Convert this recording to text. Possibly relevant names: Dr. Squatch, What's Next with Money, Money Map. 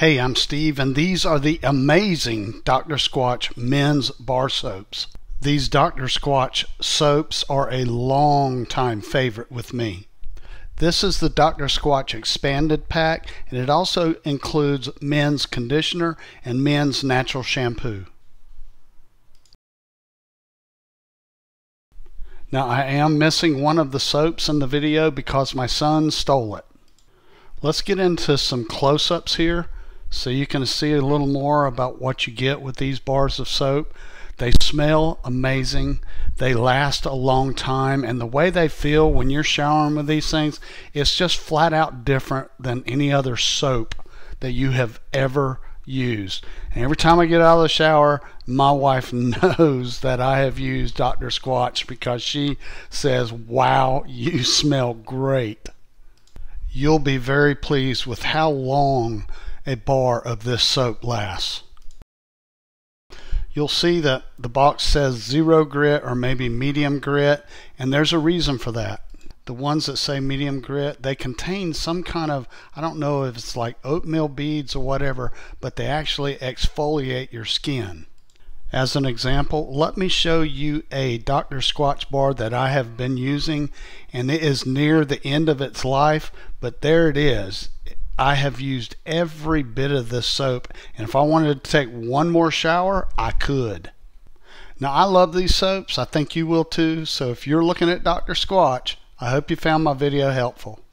Hey, I'm Steve, and these are the amazing Dr. Squatch men's bar soaps. These Dr. Squatch soaps are a long time favorite with me. This is the Dr. Squatch expanded pack, and it also includes men's conditioner and men's natural shampoo. Now, I am missing one of the soaps in the video because my son stole it. Let's get into some close-ups here, so you can see a little more about what you get with these bars of soap. They smell amazing, they last a long time, and the way they feel when you're showering with these things, it's just flat out different than any other soap that you have ever used. And every time I get out of the shower, my wife knows that I have used Dr. Squatch because she says, "Wow, you smell great." You'll be very pleased with how long a bar of this soap lasts. You'll see that the box says zero grit or maybe medium grit, and there's a reason for that. The ones that say medium grit, they contain some kind of, I don't know if it's like oatmeal beads or whatever, but they actually exfoliate your skin. As an example, let me show you a Dr. Squatch bar that I have been using, and it is near the end of its life, but there it is. I have used every bit of this soap, and if I wanted to take one more shower, I could. Now, I love these soaps. I think you will too. So if you're looking at Dr. Squatch, I hope you found my video helpful.